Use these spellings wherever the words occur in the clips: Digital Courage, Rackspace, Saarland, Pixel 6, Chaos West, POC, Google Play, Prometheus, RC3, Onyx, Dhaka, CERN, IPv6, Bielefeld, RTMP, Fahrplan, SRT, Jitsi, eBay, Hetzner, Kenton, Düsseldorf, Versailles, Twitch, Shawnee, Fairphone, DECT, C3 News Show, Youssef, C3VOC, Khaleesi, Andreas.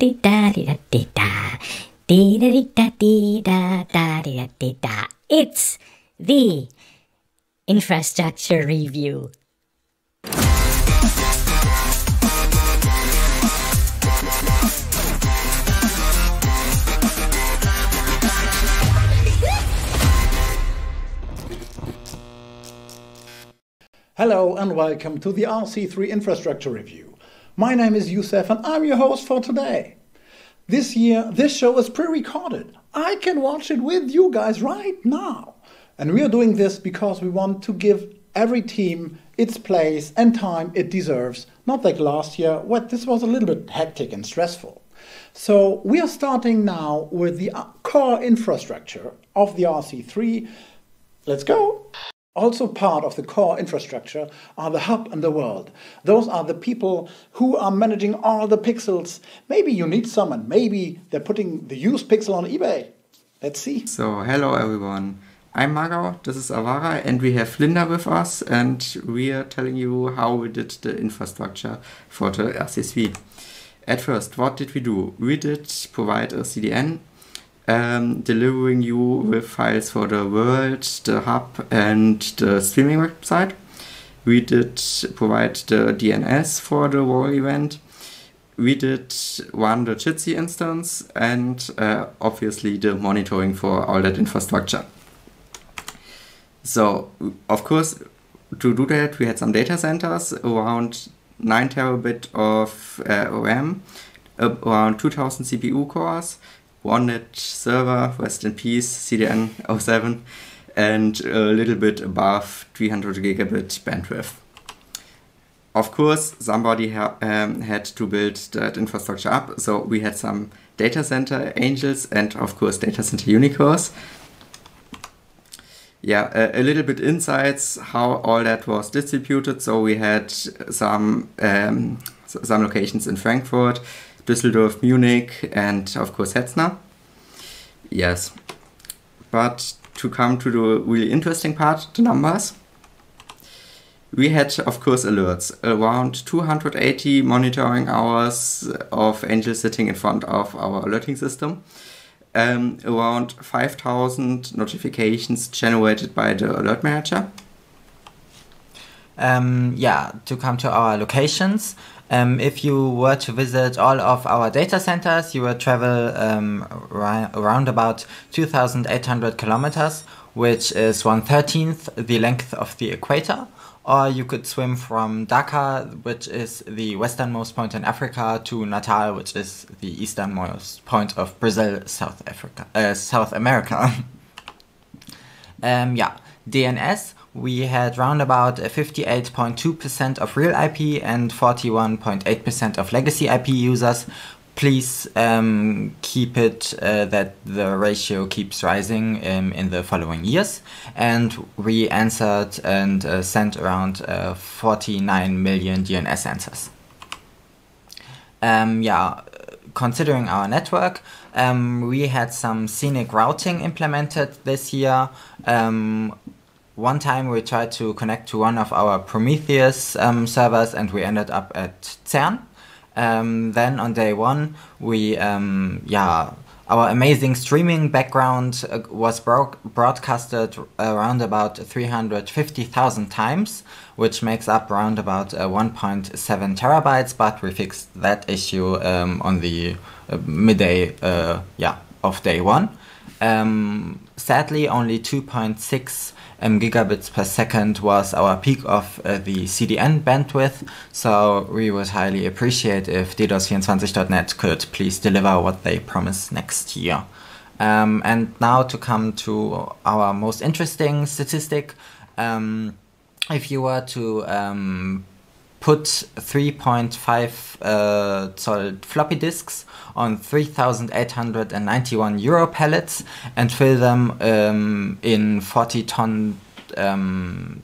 It's the infrastructure review. Hello and welcome to the RC3 Infrastructure Review. My name is Youssef and I'm your host for today. This year, this show is pre-recorded. I can watch it with you guys right now. And we are doing this because we want to give every team its place and time it deserves. Not like last year, where this was a little bit hectic and stressful. So we are starting now with the core infrastructure of the RC3. Let's go. Also part of the core infrastructure are the hub and the world. Those are the people who are managing all the pixels. Maybe you need some, and maybe they're putting the used pixel on eBay. Let's see. So hello everyone. I'm Margo, this is Avara, and we have Flinder with us, and we are telling you how we did the infrastructure for the RC3. At first, what did we do? We did provide a CDN, delivering you with files for the world, the hub, and the streaming website. We did provide the DNS for the whole event. We did run the Jitsi instance and obviously the monitoring for all that infrastructure. So, of course, to do that, we had some data centers, around 9 terabit of RAM, around 2000 CPU cores, OneNet server, rest in peace, CDN 07, and a little bit above 300 gigabit bandwidth. Of course, somebody had to build that infrastructure up, so we had some data center angels and, of course, data center unicorns. Yeah, a little bit insights how all that was distributed. So we had some locations in Frankfurt, Düsseldorf, Munich, and of course Hetzner. Yes, but to come to the really interesting part, the numbers. We had, of course, alerts. Around 280 monitoring hours of angels sitting in front of our alerting system. Around 5,000 notifications generated by the alert manager. Yeah, to come to our locations. If you were to visit all of our data centers, you will travel around about 2,800 kilometers, which is 1/13 the length of the equator. Or you could swim from Dhaka, which is the westernmost point in Africa, to Natal, which is the easternmost point of Brazil, South America. Yeah, DNS. We had round about 58.2% of real IP and 41.8% of legacy IP users. Please keep it that the ratio keeps rising in the following years. And we answered and sent around 49 million DNS answers. Yeah, considering our network, we had some scenic routing implemented this year. One time we tried to connect to one of our Prometheus servers and we ended up at CERN. Then on day one, we, yeah, our amazing streaming background was broadcasted around about 350,000 times, which makes up around about 1.7 terabytes, but we fixed that issue on the midday yeah, of day one. Sadly, only 2.6 gigabits per second was our peak of the CDN bandwidth, so we would highly appreciate if DDoS24.net could please deliver what they promise next year. And now to come to our most interesting statistic, if you were to put 3.5 solid floppy disks on 3,891 euro pellets and fill them in 40-ton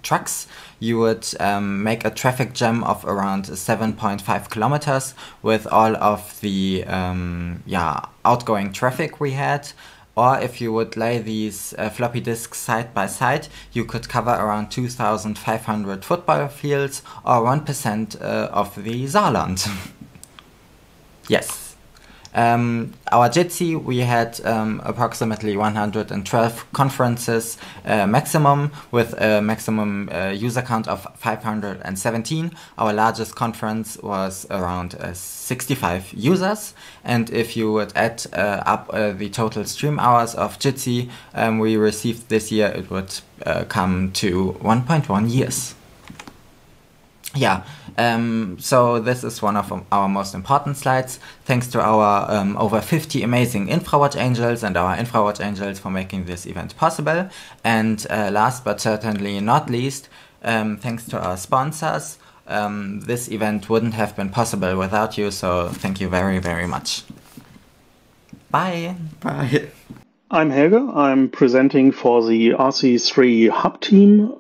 trucks, you would make a traffic jam of around 7.5 kilometers with all of the yeah, outgoing traffic we had. Or if you would lay these floppy disks side by side, you could cover around 2,500 football fields or 1% of the Saarland. Yes. Our Jitsi, we had approximately 112 conferences maximum, with a maximum user count of 517. Our largest conference was around 65 users. And if you would add up the total stream hours of Jitsi we received this year, it would come to 1.1 years. Yeah, so this is one of our most important slides. Thanks to our over 50 amazing InfraWatch Angels and our InfraWatch Angels for making this event possible. And last but certainly not least, thanks to our sponsors. This event wouldn't have been possible without you, so thank you very, very much. Bye. Bye. I'm Helge. I'm presenting for the RC3 Hub team.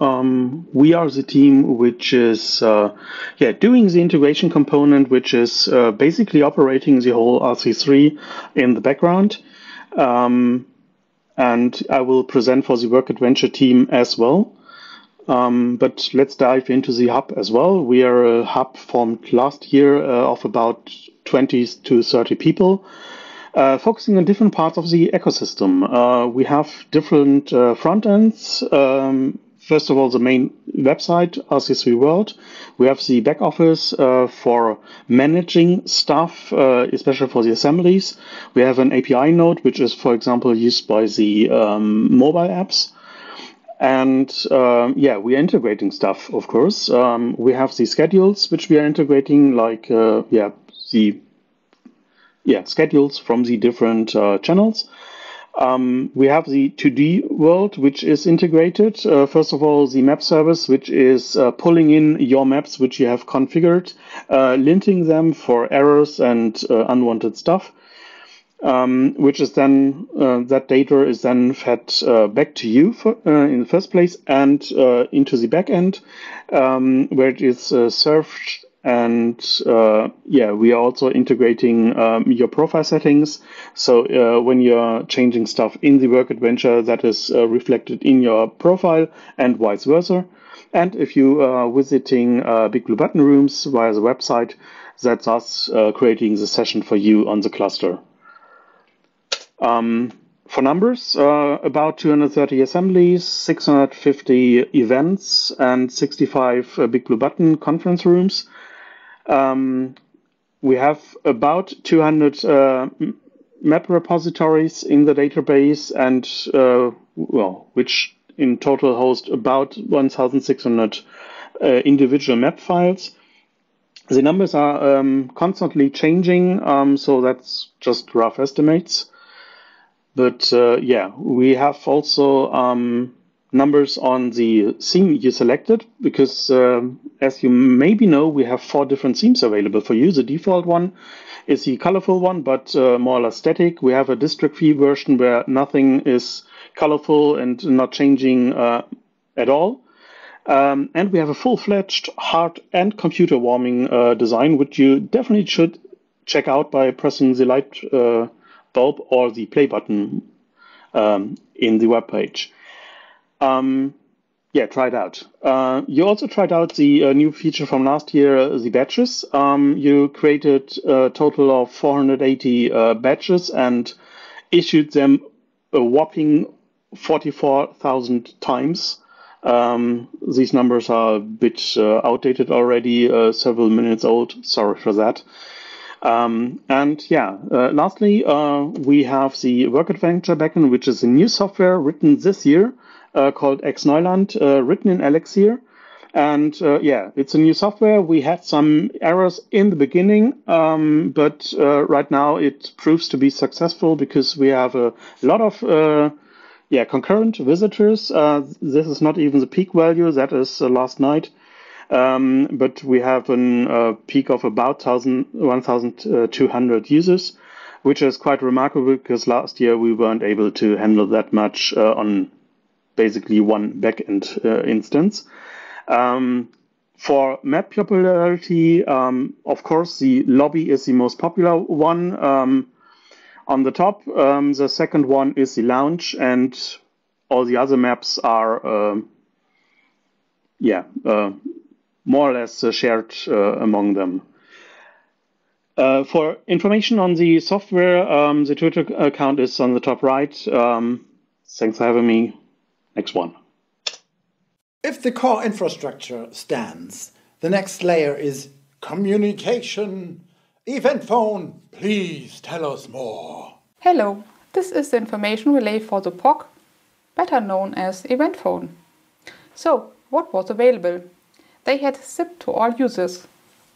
We are the team which is doing the integration component, which is basically operating the whole RC3 in the background. And I will present for the WorkAdventure team as well. But let's dive into the hub as well. We are a hub formed last year of about 20 to 30 people. Focusing on different parts of the ecosystem. We have different front ends. First of all, the main website, RC3 World. We have the back office for managing stuff, especially for the assemblies. We have an API node, which is, for example, used by the mobile apps. And we are integrating stuff, of course. We have the schedules, which we are integrating, like schedules from the different channels. We have the 2D world, which is integrated. First of all, the map service, which is pulling in your maps, which you have configured, linting them for errors and unwanted stuff, which is then, that data is then fed back to you for, in the first place, and into the backend, where it is served. And we are also integrating your profile settings. So when you're changing stuff in the WorkAdventure, that is reflected in your profile and vice versa. And if you are visiting Big Blue Button rooms via the website, that's us creating the session for you on the cluster. For numbers, about 230 assemblies, 650 events, and 65 Big Blue Button conference rooms. We have about 200 map repositories in the database, and which in total host about 1,600 individual map files. The numbers are constantly changing, so that's just rough estimates. But we have also numbers on the theme you selected, because as you maybe know, we have 4 different themes available for you. The default one is the colorful one, but more or less static. We have a district fee version where nothing is colorful and not changing at all. And we have a full-fledged hard and computer warming design, which you definitely should check out by pressing the light bulb or the play button in the web page. Try it out. You also tried out the new feature from last year, the badges. You created a total of 480 badges and issued them a whopping 44,000 times. These numbers are a bit outdated already, several minutes old. Sorry for that. Lastly, we have the WorkAdventure backend, which is a new software written this year called Ex Neuland, written in Elixir. And it's a new software. We had some errors in the beginning, but right now it proves to be successful because we have a lot of concurrent visitors. This is not even the peak value, that is last night. But we have a peak of about 1,200 users, which is quite remarkable because last year we weren't able to handle that much on basically one backend instance. For map popularity, of course, the lobby is the most popular one on the top. The second one is the lounge, and all the other maps are, more or less shared among them. For information on the software, the Twitter account is on the top right. Thanks for having me. Next one. If the core infrastructure stands, the next layer is communication. Event Phone, please tell us more. Hello, this is the information relay for the POC, better known as Event Phone. So, what was available? They had SIP to all users.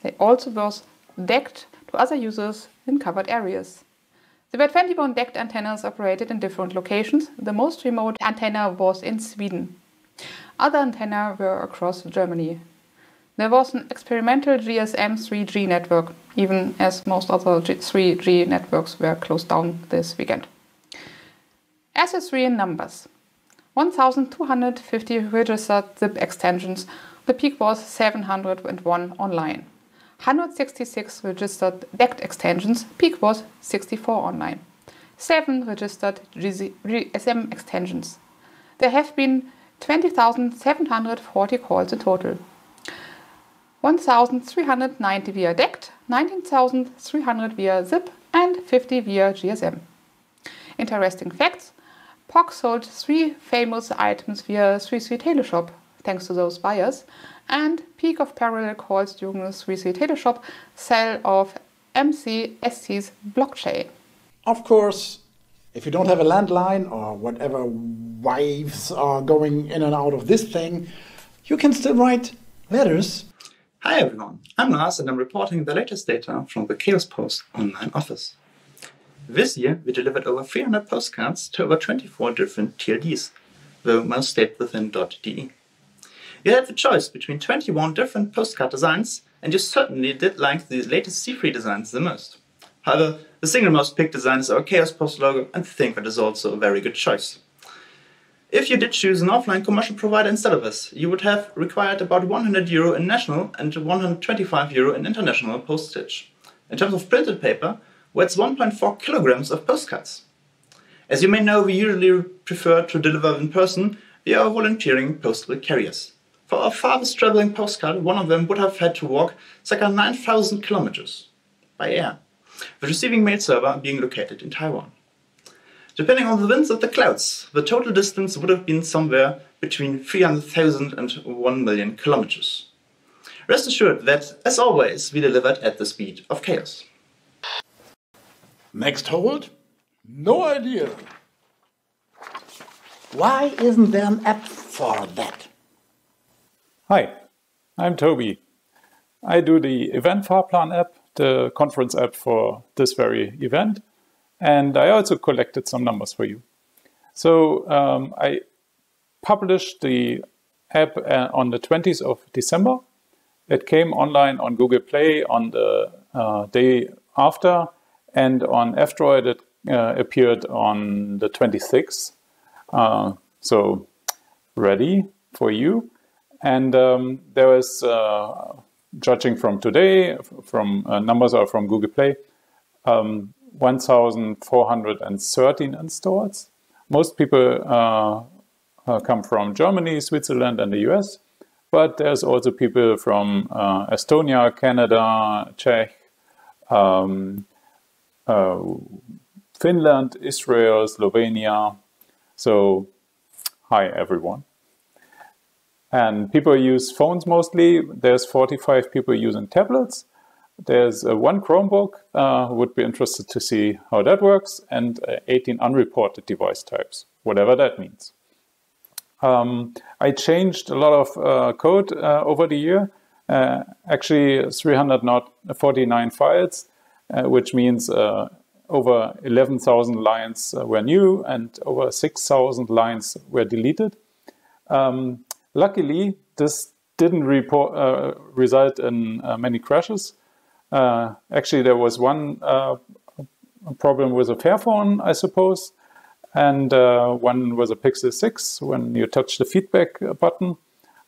They also was DECT to other users in covered areas. There were 21 DECT antennas operated in different locations. The most remote antenna was in Sweden. Other antenna were across Germany. There was an experimental GSM 3G network, even as most other 3G networks were closed down this weekend. SS3 in numbers. 1,250 registered zip extensions. The peak was 701 online. 166 registered DECT extensions, peak was 64 online. 7 registered GSM extensions. There have been 20,740 calls in total. 1,390 via DECT, 19,300 via ZIP and 50 via GSM. Interesting facts, POC sold 3 famous items via 3C Teleshop, thanks to those buyers, and peak of parallel calls during the 3C Teleshop sale of MCST's blockchain. Of course, if you don't have a landline or whatever waves are going in and out of this thing, you can still write letters. Hi everyone, I'm Lars and I'm reporting the latest data from the Chaos Post online office. This year we delivered over 300 postcards to over 24 different TLDs, though most stayed within .de. You had the choice between 21 different postcard designs, and you certainly did like the latest C3 designs the most. However, the single most picked design is our Chaos Post logo, and I think that is also a very good choice. If you did choose an offline commercial provider instead of us, you would have required about 100 euro in national and 125 euro in international postage. In terms of printed paper, well, it's 1.4 kilograms of postcards. As you may know, we usually prefer to deliver in person via our volunteering postal carriers. For our farthest traveling postcard, one of them would have had to walk circa 9,000 kilometers by air, the receiving mail server being located in Taiwan. Depending on the winds of the clouds, the total distance would have been somewhere between 300,000 and 1 million kilometers. Rest assured that, as always, we delivered at the speed of chaos. Next hold? No idea. Why isn't there an app for that? Hi, I'm Toby. I do the Event Fahrplan app, the conference app for this very event. And I also collected some numbers for you. So I published the app on the 20th of December. It came online on Google Play on the day after, and on F-Droid it appeared on the 26th. So ready for you. And there was, judging from today, from numbers are from Google Play, 1,413 installs. Most people come from Germany, Switzerland and the US, but there's also people from Estonia, Canada, Czech, Finland, Israel, Slovenia. So, hi everyone. And people use phones mostly. There's 45 people using tablets. There's one Chromebook, would be interested to see how that works, and 18 unreported device types, whatever that means. I changed a lot of code over the year, actually 349 files, which means over 11,000 lines were new and over 6,000 lines were deleted. Luckily, this didn't result in many crashes. Actually, there was one problem with a Fairphone, I suppose, and one was a Pixel 6 when you touch the feedback button.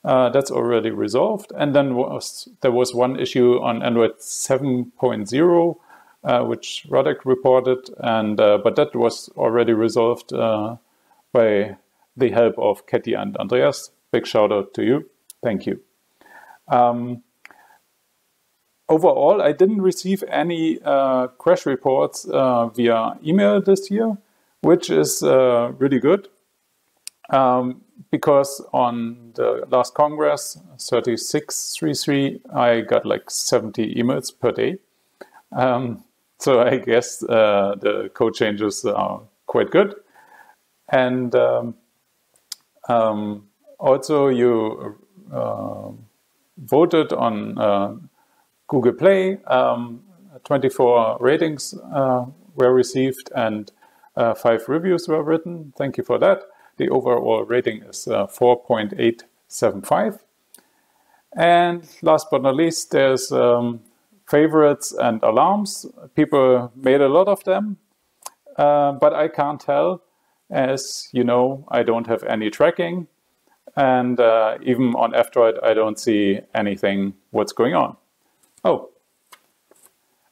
That's already resolved. And then there was one issue on Android 7.0, which Radek reported, and but that was already resolved by the help of Katie and Andreas. Big shout out to you. Thank you. Overall, I didn't receive any crash reports via email this year, which is really good, because on the last Congress, 3633, I got like 70 emails per day. So I guess the code changes are quite good. And also you voted on Google Play, 24 ratings were received and 5 reviews were written. Thank you for that. The overall rating is 4.875. And last but not least, there's favorites and alarms. People made a lot of them, but I can't tell. As you know, I don't have any tracking, and even on F-Droid, I don't see anything what's going on.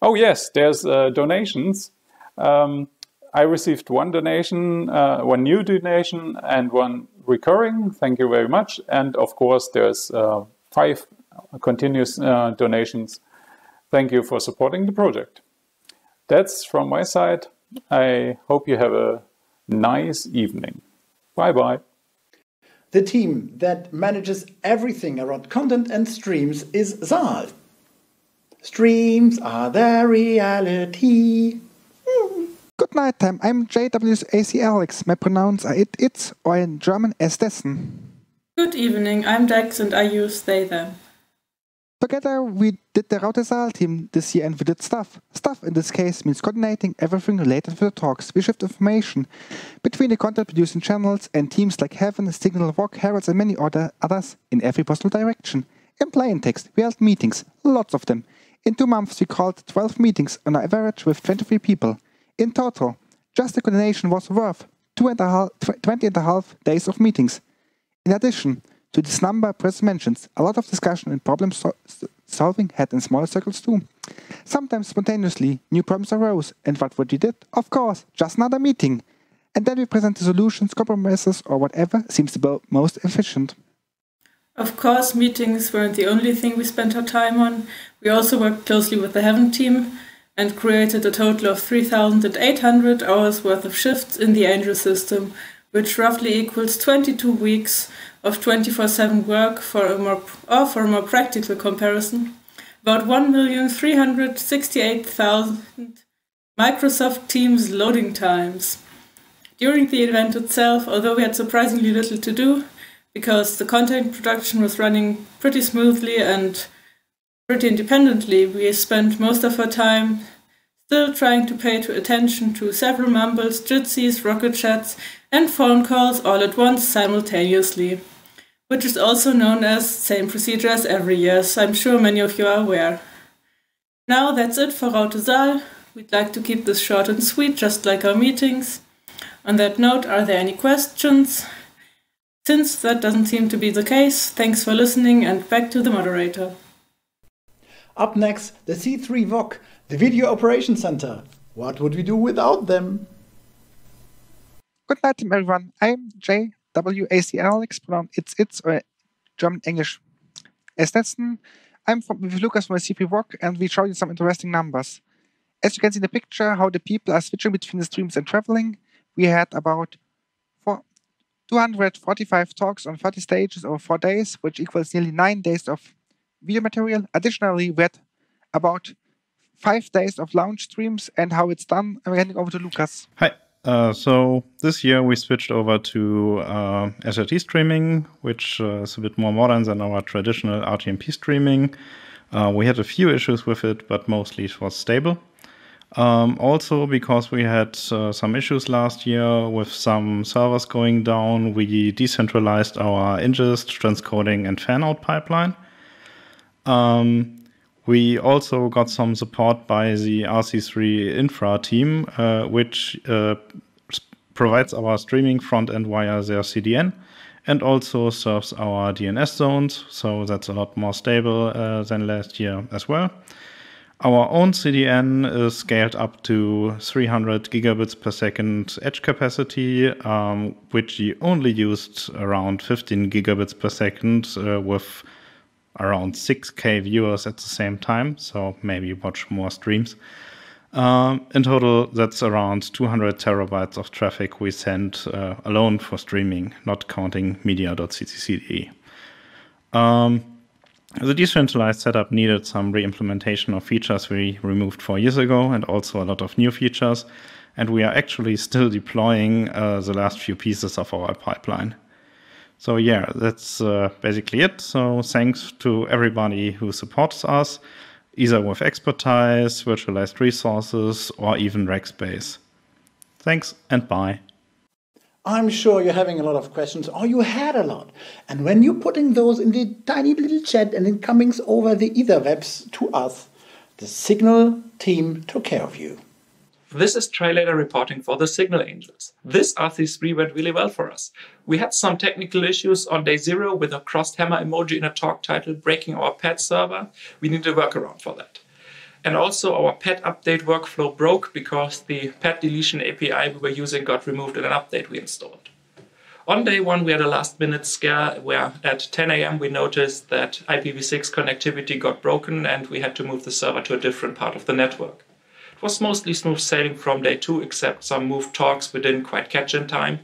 Oh yes, there's donations. I received one donation, one new donation, and one recurring. Thank you very much. And of course, there's 5 continuous donations. Thank you for supporting the project. That's from my side. I hope you have a nice evening. Bye-bye. The team that manages everything around content and streams is Saal. Streams are the reality. Good night time. I'm JWAC Alex. My pronouns are it's or in German as dessen. Good evening. I'm Dex and I use they them. Together we did the Raute Saal team this year and we did stuff. Stuff in this case means coordinating everything related to the talks. We shift information between the content producing channels and teams like Heaven, Signal, Walk, Heralds and many others in every possible direction. In plain text we held meetings, lots of them. In 2 months we called 12 meetings on average with 23 people. In total, just the coordination was worth 20 and a half days of meetings. In addition to this number Press mentions, a lot of discussion and problem solving had in smaller circles too. Sometimes spontaneously new problems arose, and what we did? Of course, just another meeting. And then we presented solutions, compromises or whatever seems to be most efficient. Of course, meetings weren't the only thing we spent our time on. We also worked closely with the Heaven team and created a total of 3,800 hours worth of shifts in the Angel system, which roughly equals 22 weeks of 24/7 work. For a more practical comparison, about 1,368,000 Microsoft Teams loading times. During the event itself, although we had surprisingly little to do, because the content production was running pretty smoothly and pretty independently, we spent most of our time still trying to pay attention to several mumbles, jitsis, rocket chats, and phone calls all at once simultaneously, which is also known as same procedure as every year, so I'm sure many of you are aware. Now that's it for Raute Saal. We'd like to keep this short and sweet, just like our meetings. On that note, are there any questions? Since that doesn't seem to be the case, thanks for listening and back to the moderator. Up next, the C3VOC, the Video Operations Center. What would we do without them? Good night, everyone. I'm JWAC Alex, pronounced it's, or German, English. As Nesson, I'm with Lucas from the C3VOC, and we show you some interesting numbers. As you can see in the picture, how the people are switching between the streams and traveling. We had about 245 talks on 30 stages over 4 days, which equals nearly 9 days of video material. Additionally, we had about 5 days of launch streams, and how it's done, I'm handing over to Lucas. Hi. So this year we switched over to SRT streaming, which is a bit more modern than our traditional RTMP streaming. We had a few issues with it, but mostly it was stable. Also, because we had some issues last year with some servers going down, we decentralized our ingest, transcoding, and fanout pipeline. We also got some support by the RC3 infra team, which provides our streaming front end via their CDN and also serves our DNS zones. So that's a lot more stable than last year as well. Our own CDN is scaled up to 300 gigabits per second edge capacity, which we only used around 15 gigabits per second with around 6K viewers at the same time, so maybe watch more streams. In total, that's around 200 terabytes of traffic we send alone for streaming, not counting media.ccc.de. The decentralized setup needed some re-implementation of features we removed 4 years ago and also a lot of new features. And we are actually still deploying the last few pieces of our pipeline. So yeah, that's basically it. So thanks to everybody who supports us, either with expertise, virtualized resources, or even Rackspace. Thanks and bye. I'm sure you're having a lot of questions, or you had a lot. And when you're putting those in the tiny little chat and it comes over the etherwebs to us, the Signal team took care of you. This is Trilater reporting for the Signal Angels. This RC3 went really well for us. We had some technical issues on day 0 with a crossed hammer emoji in a talk title breaking our pet server. We need a workaround for that. And also our pet update workflow broke because the pet deletion API we were using got removed in an update we installed. On day 1, we had a last-minute scare where at 10 a.m. we noticed that IPv6 connectivity got broken and we had to move the server to a different part of the network. It was mostly smooth sailing from day 2, except some moved talks we didn't quite catch in time.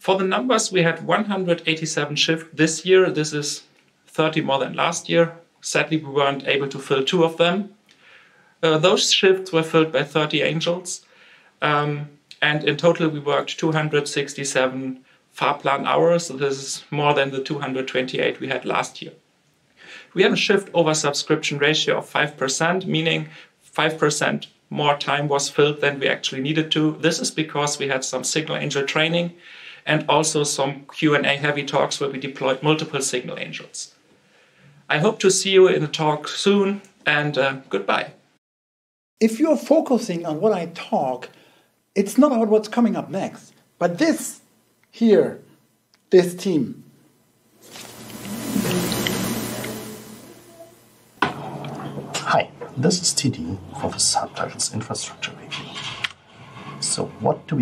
For the numbers, we had 187 shifts this year. This is 30 more than last year. Sadly, we weren't able to fill 2 of them. Those shifts were filled by 30 angels. And in total, we worked 267 Fahrplan hours. So this is more than the 228 we had last year. We had a shift over subscription ratio of 5%, meaning 5% more time was filled than we actually needed to. This is because we had some Signal Angel training and also some Q&A heavy talks where we deployed multiple Signal Angels. I hope to see you in a talk soon, and goodbye. If you're focusing on what I talk, it's not about what's coming up next, but this here, this team. Hi, this is TD for the Subtitles Infrastructure Review. So what do?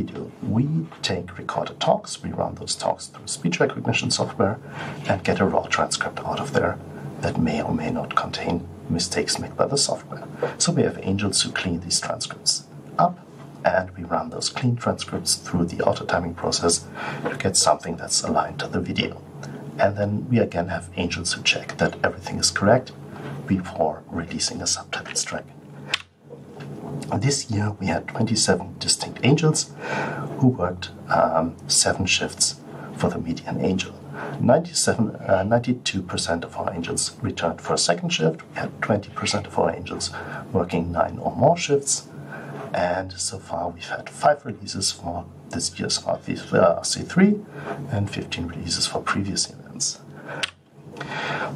We take recorded talks, we run those talks through speech recognition software, and get a raw transcript out of there that may or may not contain mistakes made by the software. So we have angels who clean these transcripts up, and we run those clean transcripts through the auto-timing process to get something that's aligned to the video. And then we again have angels who check that everything is correct before releasing a subtitles track. This year we had 27 distinct angels who worked 7 shifts for the median angel. 92% of our angels returned for a second shift. We had 20% of our angels working 9 or more shifts. And so far we've had 5 releases for this year's RC3 and 15 releases for previous events.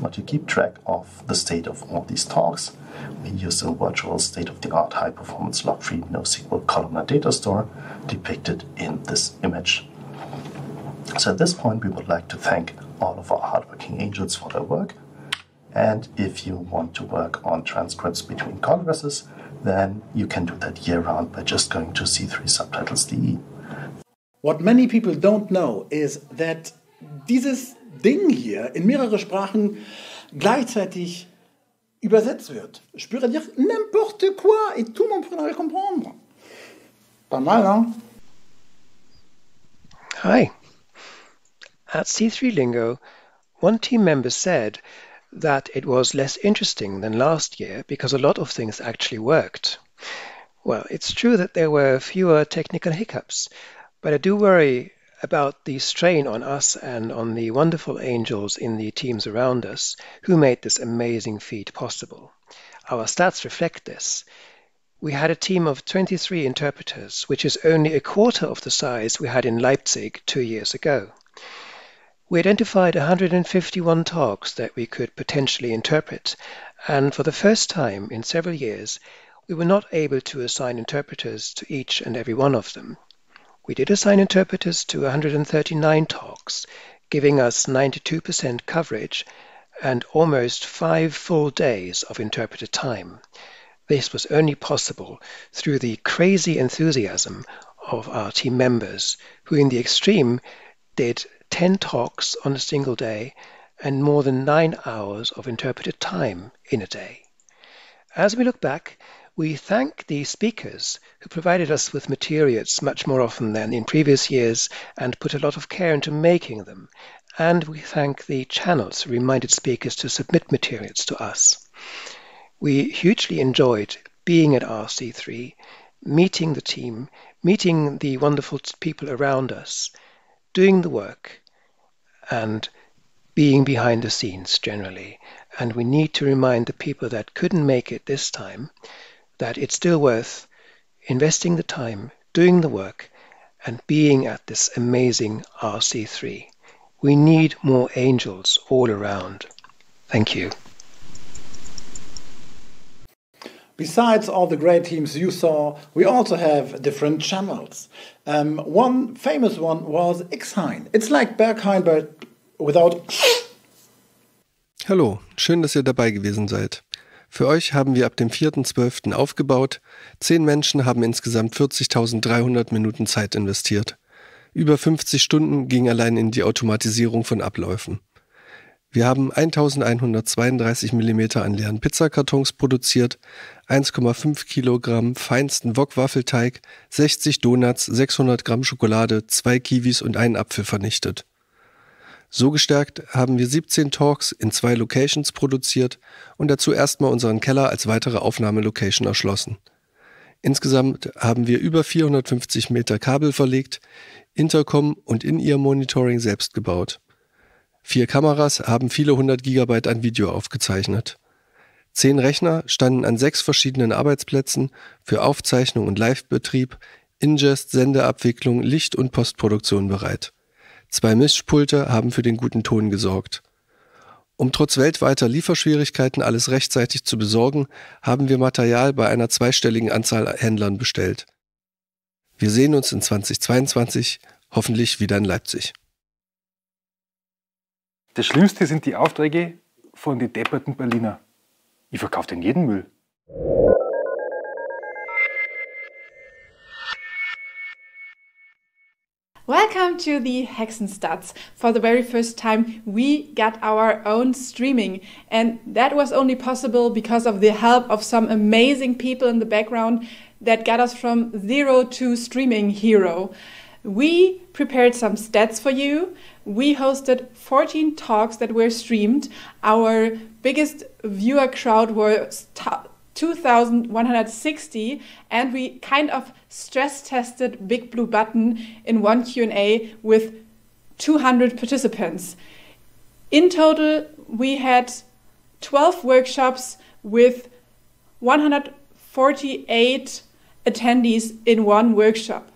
But to keep track of the state of all these talks, we use a virtual state-of-the-art high-performance log-free NoSQL columnar data store depicted in this image. So at this point, we would like to thank all of our hardworking angels for their work. And if you want to work on transcripts between congresses, then you can do that year-round by just going to c3subtitles.de. What many people don't know is that dieses Ding hier in mehrere Sprachen gleichzeitig übersetzt wird. Je peux dire n'importe quoi et tout le monde pourrait comprendre. Pas mal, hein? Hi. At C3 Lingo, one team member said that it was less interesting than last year because a lot of things actually worked. Well, it's true that there were fewer technical hiccups, but I do worry about the strain on us and on the wonderful angels in the teams around us who made this amazing feat possible. Our stats reflect this. We had a team of 23 interpreters, which is only a quarter of the size we had in Leipzig 2 years ago. We identified 151 talks that we could potentially interpret, and for the first time in several years, we were not able to assign interpreters to each and every one of them. We did assign interpreters to 139 talks, giving us 92% coverage and almost 5 full days of interpreter time. This was only possible through the crazy enthusiasm of our team members, who in the extreme did 10 talks on a single day and more than 9 hours of interpreted time in a day. As we look back, we thank the speakers who provided us with materials much more often than in previous years and put a lot of care into making them, and we thank the channels who reminded speakers to submit materials to us. We hugely enjoyed being at RC3, meeting the team, meeting the wonderful people around us, doing the work, and being behind the scenes generally. And we need to remind the people that couldn't make it this time that it's still worth investing the time, doing the work, and being at this amazing RC3. We need more angels all around. Thank you. Besides all the great teams you saw, we also have different channels. One famous one was X-Hein. It's like Berghain, but without... Hallo, schön, dass ihr dabei gewesen seid. Für euch haben wir ab dem 4.12. aufgebaut. 10 Menschen haben insgesamt 40.300 Minuten Zeit investiert. Über 50 Stunden ging allein in die Automatisierung von Abläufen. Wir haben 1132 mm an leeren Pizzakartons produziert, 1,5 Kilogramm feinsten Wok-Waffelteig, 60 Donuts, 600 Gramm Schokolade, 2 Kiwis und einen Apfel vernichtet. So gestärkt haben wir 17 Talks in 2 Locations produziert und dazu erstmal unseren Keller als weitere Aufnahmelocation erschlossen. Insgesamt haben wir über 450 Meter Kabel verlegt, Intercom und In-Ear-Monitoring selbst gebaut. 4 Kameras haben viele 100 Gigabyte an Video aufgezeichnet. 10 Rechner standen an 6 verschiedenen Arbeitsplätzen für Aufzeichnung und Live-Betrieb, Ingest, Sendeabwicklung, Licht- und Postproduktion bereit. 2 Mischpulte haben für den guten Ton gesorgt. Um trotz weltweiter Lieferschwierigkeiten alles rechtzeitig zu besorgen, haben wir Material bei einer 2-stelligen Anzahl Händlern bestellt. Wir sehen uns in 2022 hoffentlich wieder in Leipzig. Das Schlimmste sind die Aufträge von den depperten Berliner. Ich verkaufe denen jeden Müll. Welcome to the Hexenstats. For the very first time we got our own streaming, and that was only possible because of the help of some amazing people in the background that got us from zero to streaming hero. We prepared some stats for you. We hosted 14 talks that were streamed. Our biggest viewer crowd was 2,160, and we kind of stress tested Big Blue Button in one Q&A with 200 participants. In total, we had 12 workshops with 148 attendees in one workshop.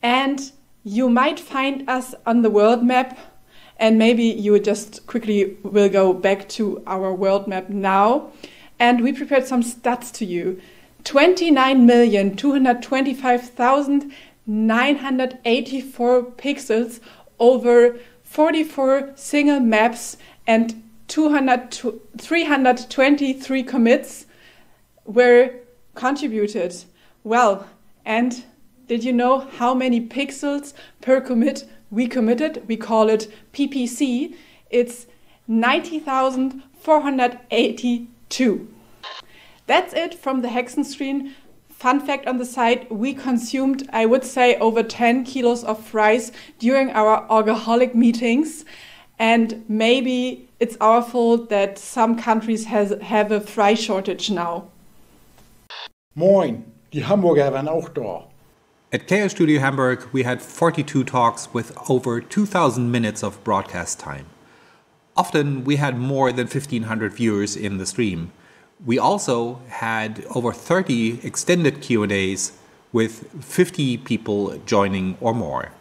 And you might find us on the world map, and maybe you just quickly will go back to our world map now. And we prepared some stats to you. 29,225,984 pixels over 44 single maps and 323 commits were contributed. Well, and did you know how many pixels per commit we committed? We call it PPC. It's 90,482. That's it from the Hexenscreen. Fun fact on the side, we consumed, I would say, over 10 kilos of fries during our orgaholic meetings. And maybe it's our fault that some countries have a fry shortage now. Moin, die Hamburger waren auch da. At Chaos Studio Hamburg, we had 42 talks with over 2,000 minutes of broadcast time. Often, we had more than 1,500 viewers in the stream. We also had over 30 extended Q&As with 50 people joining or more.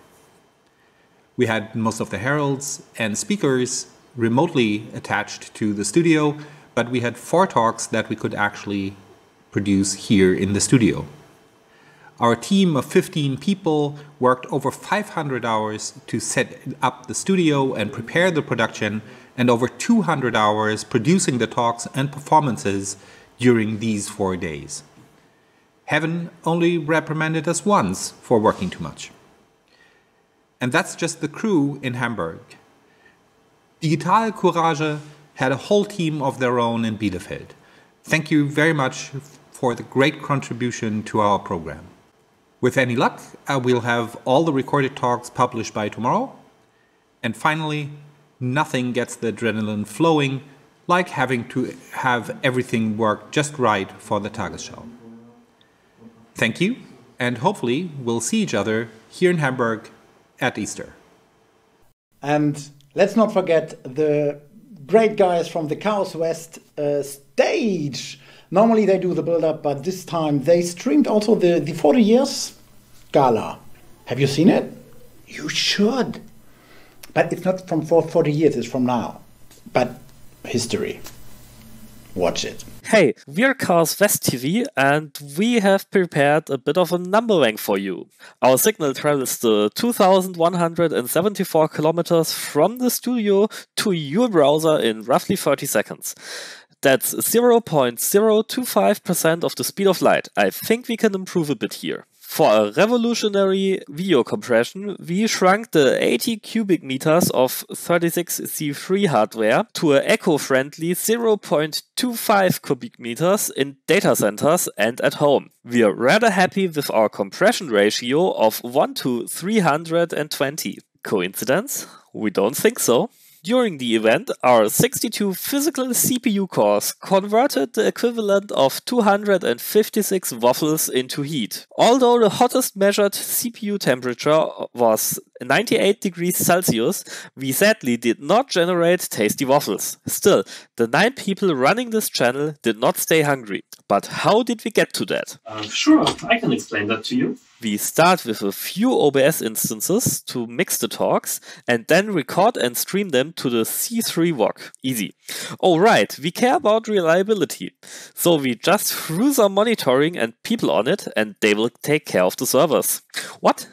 We had most of the heralds and speakers remotely attached to the studio, but we had 4 talks that we could actually produce here in the studio. Our team of 15 people worked over 500 hours to set up the studio and prepare the production, and over 200 hours producing the talks and performances during these 4 days. Heaven only reprimanded us once for working too much. And that's just the crew in Hamburg. Digital Courage had a whole team of their own in Bielefeld. Thank you very much for the great contribution to our program. With any luck, we'll have all the recorded talks published by tomorrow. And finally, nothing gets the adrenaline flowing like having to have everything work just right for the Tagesschau. Thank you, and hopefully we'll see each other here in Hamburg at Easter. And let's not forget the great guys from the Chaos West stage. Normally they do the build-up, but this time they streamed also the 40 years gala. Have you seen it? You should. But it's not from 40 years, it's from now. But history. Watch it. Hey, we're Chaos West TV, and we have prepared a bit of a number rank for you. Our signal travels to 2,174 kilometers from the studio to your browser in roughly 30 seconds. That's 0.025% of the speed of light. I think we can improve a bit here. For a revolutionary video compression, we shrunk the 80 cubic meters of 36 C3 hardware to an eco-friendly 0.25 cubic meters in data centers and at home. We are rather happy with our compression ratio of 1 to 320. Coincidence? We don't think so. During the event, our 62 physical CPU cores converted the equivalent of 256 waffles into heat. Although the hottest measured CPU temperature was 98 degrees Celsius, we sadly did not generate tasty waffles. Still, the 9 people running this channel did not stay hungry. But how did we get to that? Sure, I can explain that to you. We start with a few OBS instances to mix the talks and then record and stream them to the C3VOC. Easy. Oh right, we care about reliability. So we just threw some monitoring and people on it and they will take care of the servers. What?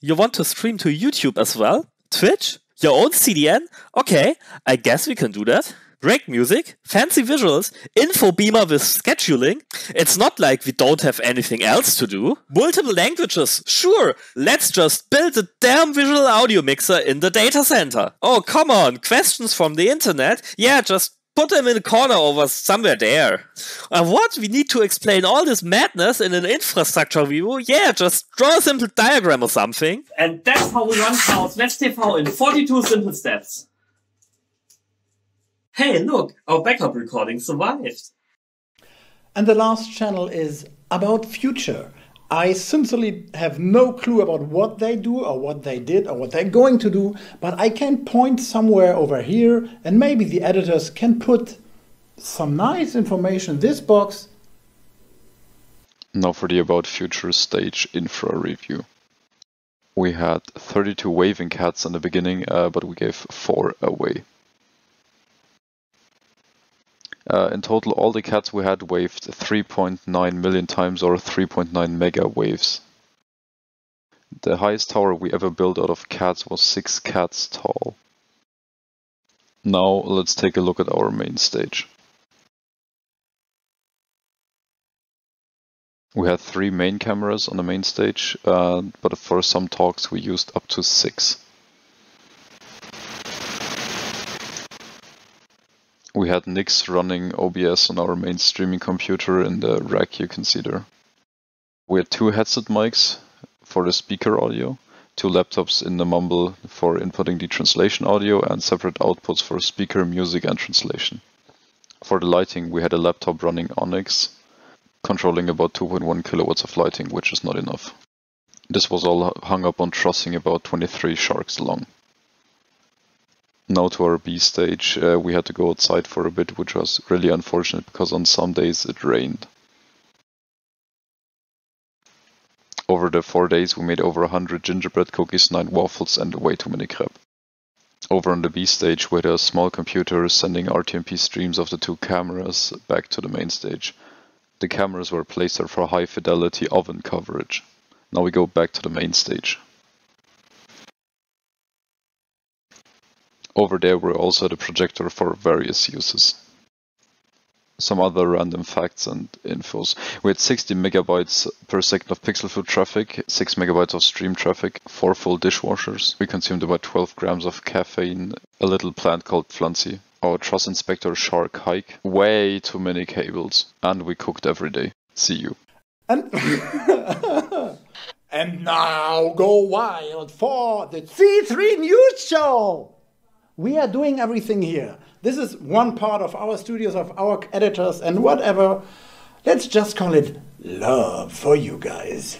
You want to stream to YouTube as well? Twitch? Your own CDN? Okay, I guess we can do that. Break music, fancy visuals, info beamer with scheduling. It's not like we don't have anything else to do. Multiple languages, sure. Let's just build a damn visual audio mixer in the data center. Oh, come on, questions from the internet? Yeah, just put them in a corner over somewhere there. What? We need to explain all this madness in an infrastructure view? Yeah, just draw a simple diagram or something. And that's how we run Chaos West TV in 42 simple steps. Hey, look, our backup recording survived. And the last channel is About Future. I sincerely have no clue about what they do or what they did or what they're going to do, but I can point somewhere over here and maybe the editors can put some nice information in this box. Now for the About Future stage infra review. We had 32 waving cats in the beginning, but we gave 4 away. In total, all the cats we had waved 3.9 million times or 3.9 mega waves. The highest tower we ever built out of cats was 6 cats tall. Now let's take a look at our main stage. We had 3 main cameras on the main stage, but for some talks we used up to 6. We had Nix running OBS on our main streaming computer in the rack you can see there. We had 2 headset mics for the speaker audio, 2 laptops in the Mumble for inputting the translation audio and separate outputs for speaker, music and translation. For the lighting we had a laptop running Onyx, controlling about 2.1 kilowatts of lighting, which is not enough. This was all hung up on trussing about 23 sharks long. Now to our B stage, we had to go outside for a bit, which was really unfortunate because on some days it rained. Over the 4 days we made over 100 gingerbread cookies, 9 waffles and way too many crap. Over on the B stage we had a small computer sending RTMP streams of the 2 cameras back to the main stage. The cameras were placed there for high fidelity oven coverage. Now we go back to the main stage. Over there we also had a projector for various uses. some other random facts and infos. We had 60 megabytes per second of pixel food traffic, 6 megabytes of stream traffic, 4 full dishwashers. We consumed about 12 grams of caffeine, a little plant called Pflanzi, our trust inspector shark hike, way too many cables, and we cooked every day. See you. And, and now go wild for the C3 News Show! We are doing everything here. This is one part of our studios, of our editors and whatever. Let's just call it love for you guys.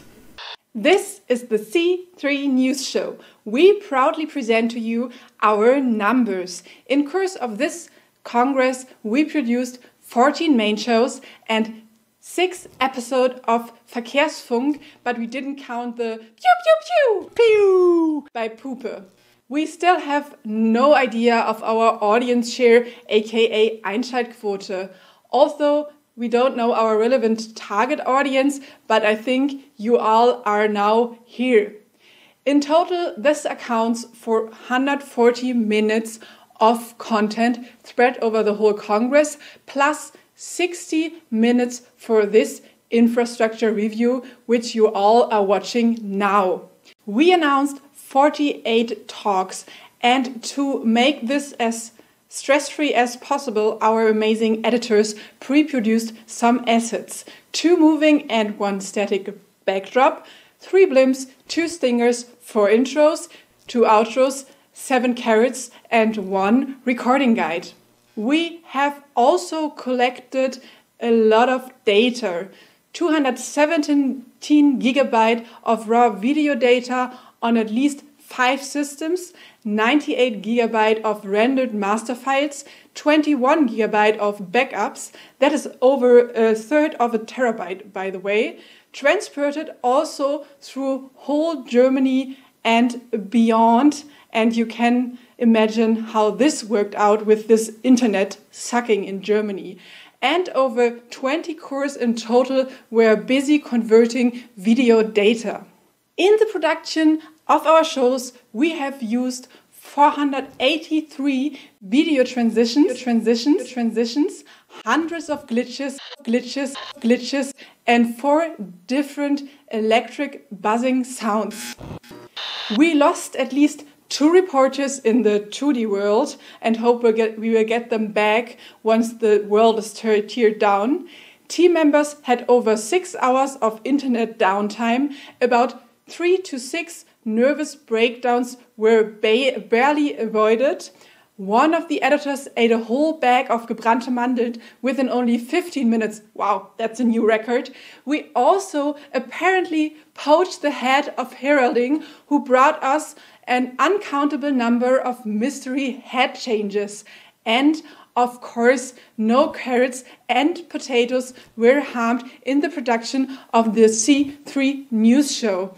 This is the C3 News Show. We proudly present to you our numbers. In course of this Congress, we produced 14 main shows and 6 episodes of Verkehrsfunk, but we didn't count the pew pew pew pew by Pooper. We still have no idea of our audience share, aka Einschaltquote. Also, we don't know our relevant target audience, but I think you all are now here. In total, this accounts for 140 minutes of content spread over the whole Congress, plus 60 minutes for this infrastructure review, which you all are watching now. We announced 48 talks, and to make this as stress-free as possible, our amazing editors pre-produced some assets. 2 moving and 1 static backdrop, 3 blimps, 2 stingers, 4 intros, 2 outros, 7 carrots and 1 recording guide. We have also collected a lot of data, 217 gigabyte of raw video data on at least 5 systems, 98 GB of rendered master files, 21 GB of backups, that is over a third of a terabyte, by the way, transported also through whole Germany and beyond. And you can imagine how this worked out with this internet sucking in Germany. And over 20 cores in total were busy converting video data. In the production of our shows, we have used 483 video transitions, hundreds of glitches, and 4 different electric buzzing sounds. We lost at least 2 reporters in the 2D world and hope we will get them back once the world is teared down. Team members had over 6 hours of internet downtime, about 3 to 6 nervous breakdowns were barely avoided. One of the editors ate a whole bag of gebrannte Mandeln within only 15 minutes. Wow, that's a new record. We also apparently poached the head of heralding, who brought us an uncountable number of mystery head changes. And of course, no carrots and potatoes were harmed in the production of the C3 News Show.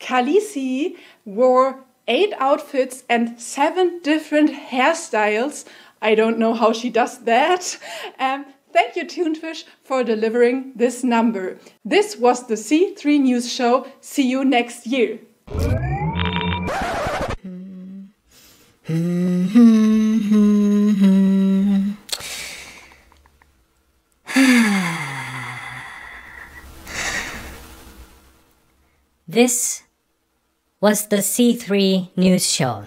Khaleesi wore 8 outfits and 7 different hairstyles. I don't know how she does that. Thank you, Tunefish, for delivering this number. This was the C3 News Show. See you next year. This was the C3 News Show.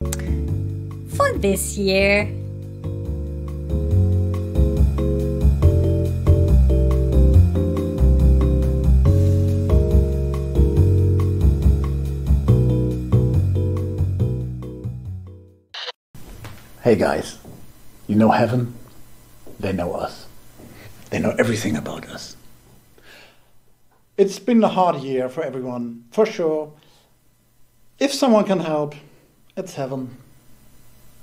For this year. Hey guys, you know Heaven? They know us. They know everything about us. It's been a hard year for everyone, for sure. If someone can help, it's Heaven.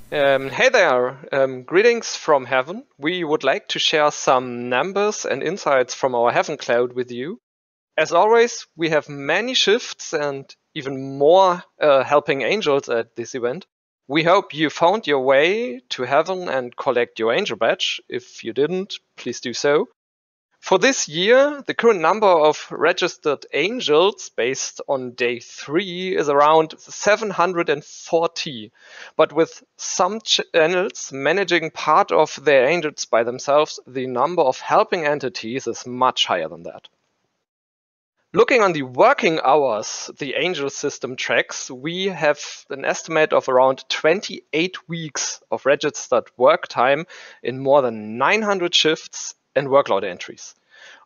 Hey there, greetings from Heaven. We would like to share some numbers and insights from our Heaven cloud with you. As always, we have many shifts and even more helping angels at this event. We hope you found your way to Heaven and collect your angel badge. If you didn't, please do so. For this year, the current number of registered angels based on day 3 is around 740, but with some channels managing part of their angels by themselves, the number of helping entities is much higher than that. Looking on the working hours the angel system tracks, we have an estimate of around 28 weeks of registered work time in more than 900 shifts and workload entries.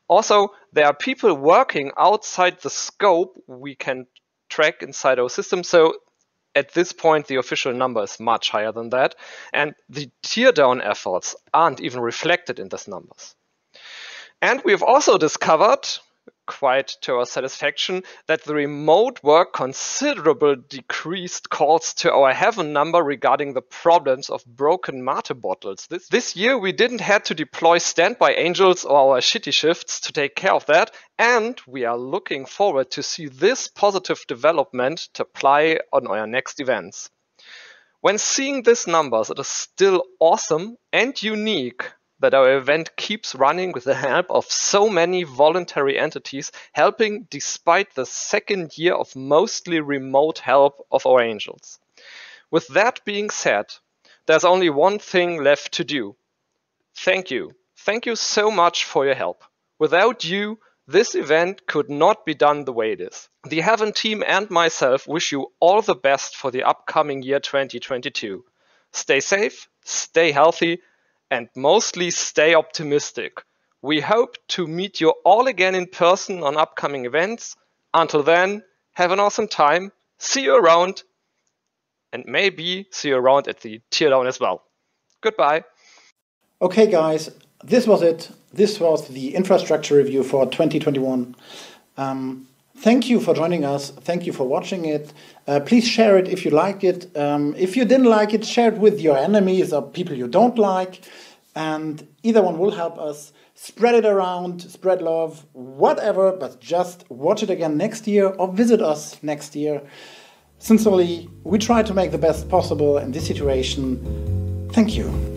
Also, there are people working outside the scope we can track inside our system, so at this point the official number is much higher than that, and the teardown efforts aren't even reflected in these numbers. And we've also discovered, quite to our satisfaction, that the remote work considerably decreased calls to our Heaven number regarding the problems of broken water bottles. This year we didn't have to deploy standby angels or our shitty shifts to take care of that, and we are looking forward to see this positive development to apply on our next events. When seeing these numbers, it is still awesome and unique that our event keeps running with the help of so many voluntary entities helping despite the second year of mostly remote help of our angels. With that being said, there's only one thing left to do. Thank you. Thank you so much for your help. Without you, this event could not be done the way it is. The Heaven team and myself wish you all the best for the upcoming year 2022. Stay safe, stay healthy, and mostly stay optimistic. We hope to meet you all again in person on upcoming events. Until then, have an awesome time. See you around. And maybe see you around at the teardown as well. Goodbye. Okay, guys, this was it. This was the infrastructure review for 2021. Thank you for joining us. Thank you for watching it. Please share it if you like it. If you didn't like it, share it with your enemies or people you don't like. And either one will help us. Spread it around, spread love, whatever. But just watch it again next year or visit us next year. Sincerely, we try to make the best possible in this situation. Thank you.